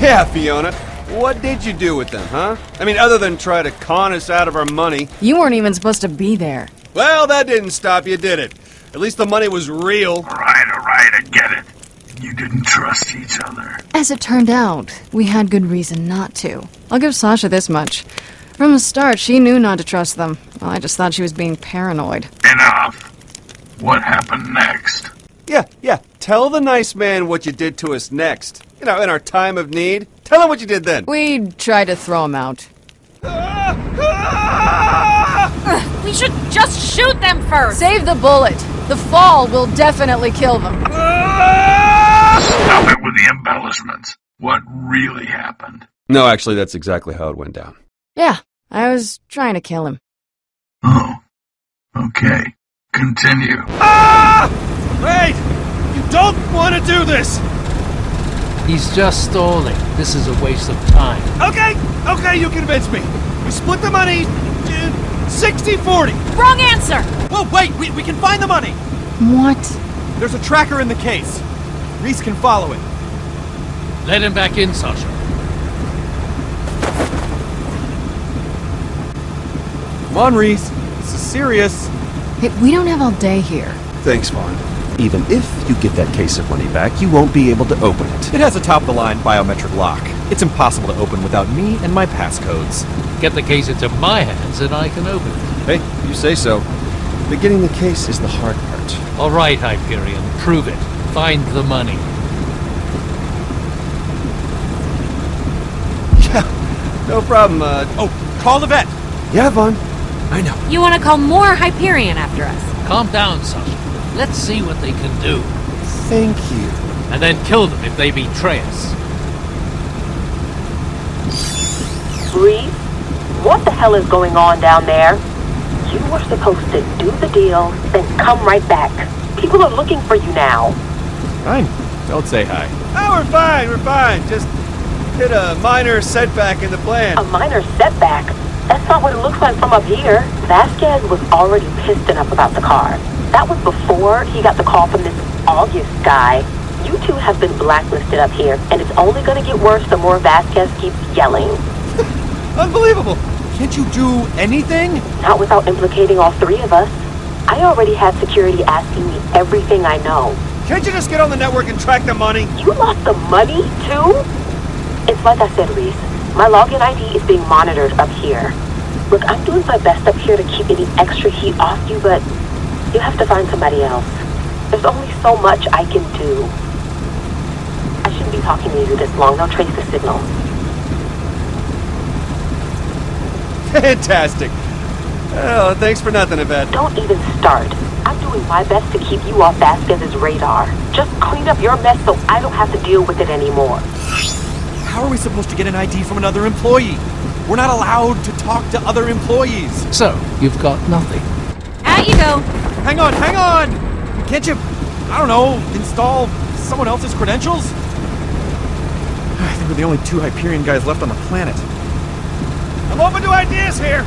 Yeah, Fiona. What did you do with them, huh? I mean, other than try to con us out of our money. You weren't even supposed to be there. Well, that didn't stop you, did it? At least the money was real. All right, I get it. You didn't trust each other. As it turned out, we had good reason not to. I'll give Sasha this much. From the start, she knew not to trust them. Well, I just thought she was being paranoid. Enough. What happened next? Yeah. Tell the nice man what you did to us next. You know, in our time of need. Tell him what you did then. We tried to throw him out. We should just shoot them first. Save the bullet. The fall will definitely kill them. Stop it with the embellishments. What really happened? No, actually, that's exactly how it went down. Yeah, I was trying to kill him. Oh, okay. Continue. Wait! You don't want to do this! He's just stalling. This is a waste of time. Okay, you convinced me. We split the money 60-40. Wrong answer! Well, wait, we can find the money! What? There's a tracker in the case. Rhys can follow it. Let him back in, Sasha. Come on, Rhys. This is serious. Hey, we don't have all day here. Thanks, Vaughn. Even if you get that case of money back, you won't be able to open it. It has a top-of-the-line biometric lock. It's impossible to open without me and my passcodes. Get the case into my hands and I can open it. Hey, you say so. But getting the case is the hard part. All right, Hyperion. Prove it. Find the money. Yeah, no problem. Call the vet. Yeah, Vaughn. I know. You want to call more Hyperion after us? Calm down, Sasha. Let's see what they can do. Thank you. And then kill them if they betray us. Rhys, what the hell is going on down there? You were supposed to do the deal, then come right back. People are looking for you now. Fine. Don't say hi. Oh, we're fine. Just hit a minor setback in the plan. A minor setback? That's not what it looks like from up here. Vasquez was already pissed enough about the car. That was before he got the call from this August guy. You two have been blacklisted up here, and it's only going to get worse the more Vasquez keeps yelling. Unbelievable! Can't you do anything? Not without implicating all three of us. I already had security asking me everything I know. Can't you just get on the network and track the money? You lost the money, too? It's like I said, Rhys. My login ID is being monitored up here. Look, I'm doing my best up here to keep any extra heat off you, but you have to find somebody else. There's only so much I can do. I shouldn't be talking to you this long. They'll trace the signal. Fantastic. Oh, thanks for nothing, Yvette. Don't even start. I'm doing my best to keep you off Vasquez's radar. Just clean up your mess so I don't have to deal with it anymore. How are we supposed to get an ID from another employee? We're not allowed to talk to other employees. So, you've got nothing. Out you go. Hang on! Can't you, install someone else's credentials? I think we're the only two Hyperion guys left on the planet. I'm open to ideas here!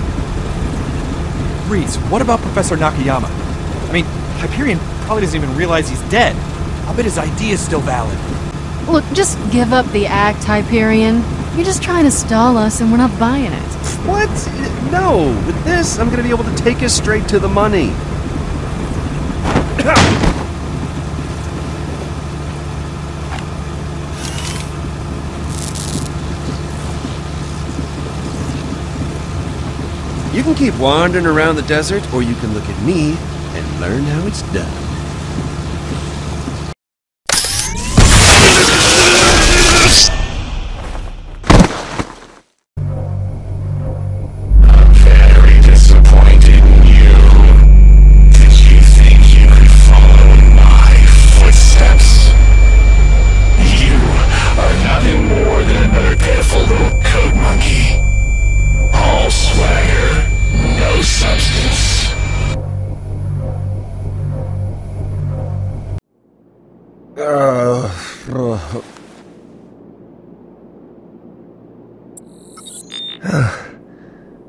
Rhys, what about Professor Nakayama? I mean, Hyperion probably doesn't even realize he's dead. I'll bet his ID is still valid. Look, just give up the act, Hyperion. You're just trying to stall us and we're not buying it. What? No, with this, I'm gonna be able to take us straight to the money. You can keep wandering around the desert, or you can look at me and learn how it's done.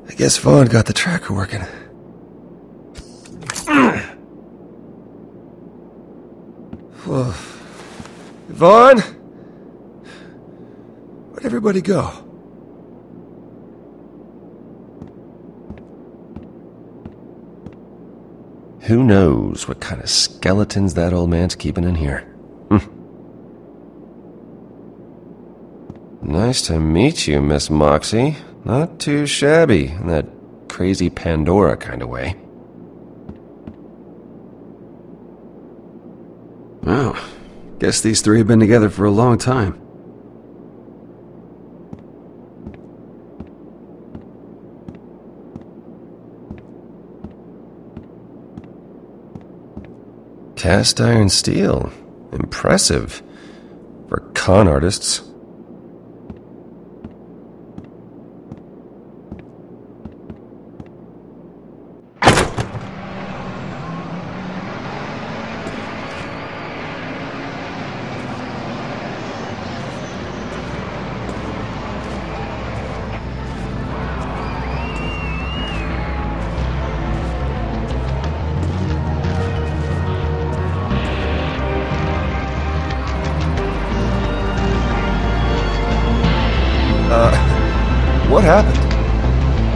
I guess Vaughn got the tracker working. Whoa. Vaughn? Where'd everybody go? Who knows what kind of skeletons that old man's keeping in here? Nice to meet you, Miss Moxie. Not too shabby in that crazy Pandora kind of way. Wow. Guess these three have been together for a long time. Cast iron steel. Impressive. For con artists.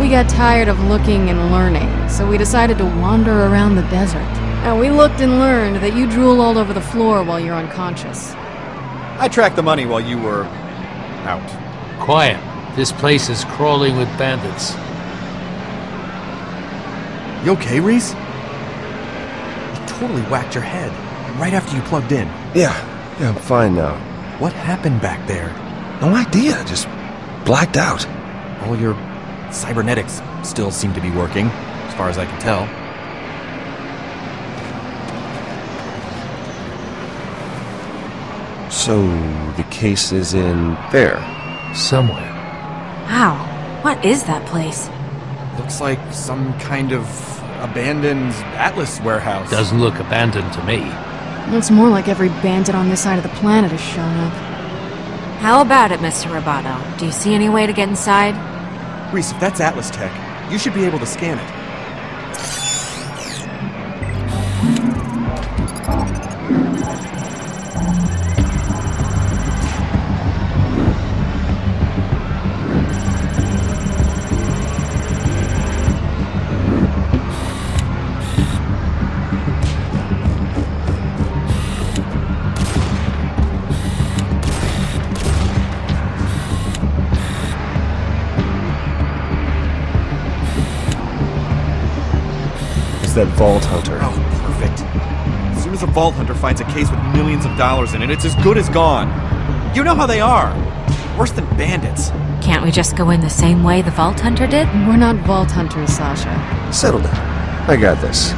We got tired of looking and learning, so we decided to wander around the desert. And we looked and learned that you drool all over the floor while you're unconscious. I tracked the money while you were... out. Quiet. This place is crawling with bandits. You okay, Rhys? You totally whacked your head, right after you plugged in. Yeah, I'm fine now. What happened back there? No idea, just blacked out. All your... cybernetics still seem to be working, as far as I can tell. So, the case is in there, somewhere. Wow, what is that place? Looks like some kind of abandoned Atlas warehouse. Doesn't look abandoned to me. It's more like every bandit on this side of the planet has shown up. How about it, Mr. Roboto? Do you see any way to get inside? Rhys, if that's Atlas tech, you should be able to scan it. That Vault Hunter. Oh, perfect. As soon as a Vault Hunter finds a case with millions of dollars in it, it's as good as gone. You know how they are. Worse than bandits. Can't we just go in the same way the Vault Hunter did? We're not Vault Hunters, Sasha. Settle down. I got this.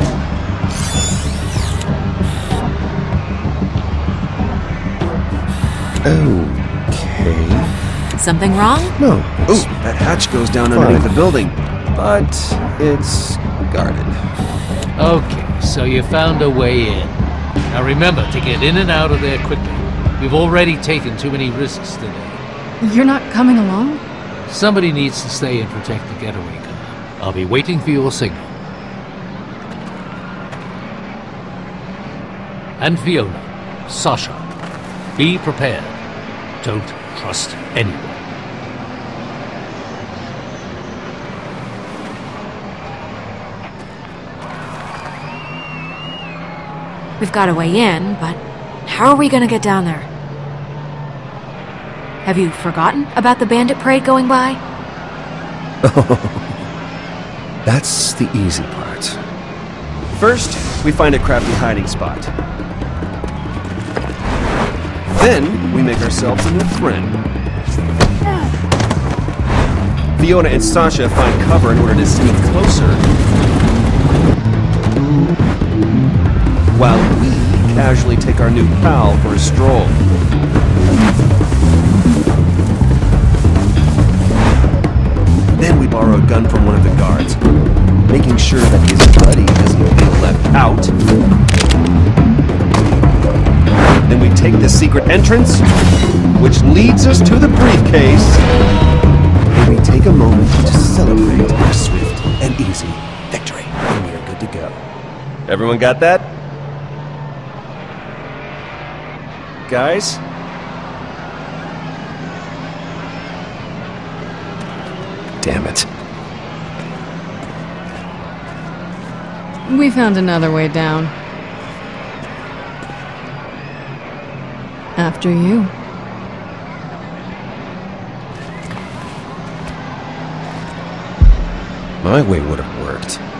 Okay. Something wrong? No. Ooh, that hatch goes down underneath the building. But it's guarded. Okay, so you found a way in. Now remember to get in and out of there quickly. We've already taken too many risks today. You're not coming along? Somebody needs to stay and protect the getaway car. I'll be waiting for your signal. And Fiona, Sasha, be prepared. Don't trust anyone. We've got a way in, but how are we gonna get down there? Have you forgotten about the bandit parade going by? Oh, that's the easy part. First, we find a crappy hiding spot. Then, we make ourselves a new friend. Fiona and Sasha find cover in order to sneak closer, while we casually take our new pal for a stroll. Then we borrow a gun from one of the guards, making sure that his buddy doesn't feel left out. Then we take the secret entrance, which leads us to the briefcase, and we take a moment to celebrate our swift and easy victory. And we are good to go. Everyone got that? Guys? Damn it. We found another way down. After you. My way would have worked.